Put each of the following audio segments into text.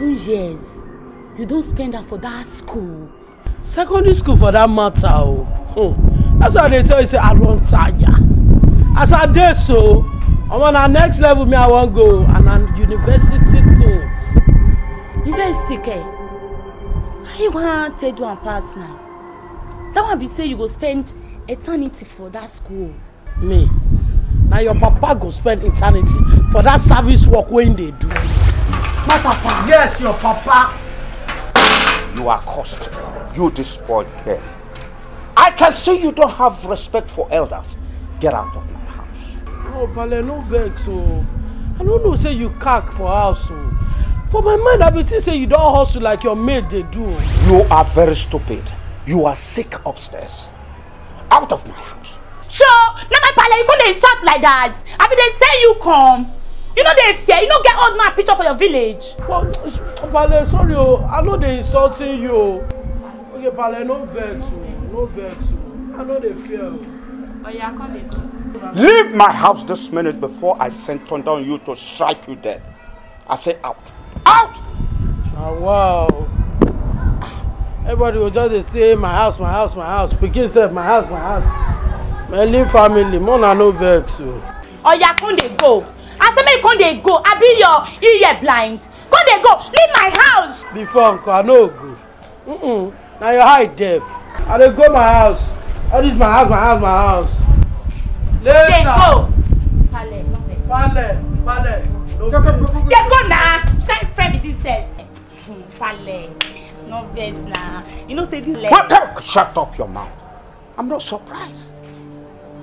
3 years. You don't spend that for that school. Secondary school for that matter. That's why they tell you, say, I run tired. As I did so, I'm on our next level, me I want to go, and on university too. University, okay? How you want to do and pass now? That one be say you go spend eternity for that school. Me? Now your papa go spend eternity for that service work when they do. My papa? Yes, your papa. You are cursed. You despoiled girl. I can see you don't have respect for elders. Get out of my house. Oh, Bale, no vex. Oh. I don't know, say you cack for house. Oh. For my mind, I be thinking say you don't hustle like your maid they do. You are very stupid. You are sick upstairs. Out of my house. Sure, now my Bale, you couldn't insult like that. I mean, they say you come. You know they fear. You don't get old man picture for your village. Well, Bale, sorry, oh. I know they insulting you. Okay, Bale, no vex. Oh. No vex. I know they fear. Leave my house this minute before I send thunder on you to strike you dead. I say out. Out! Oh, wow. Everybody will just say, my house, my house, my house. Begin say, my house, my house. My leave family, Mona no vex. Oh, yeah, come they go. I say, come they go. I be your ear blind. Come they go. Leave my house. Before uncle, I no go. Now you're high deaf. I don't go my house. Oh, this is my house, my house, my house. Let's go. Pale. They go now. Shine friend with this set. Pale. No vex now. You know, say this leg. Shut up your mouth. I'm not surprised.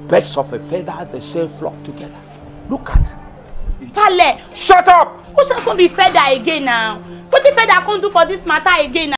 Birds of a feather, they say flock together. Look at it. Pale. Shut up. Who shall come be feather again now? What the feather I can't do for this matter again now?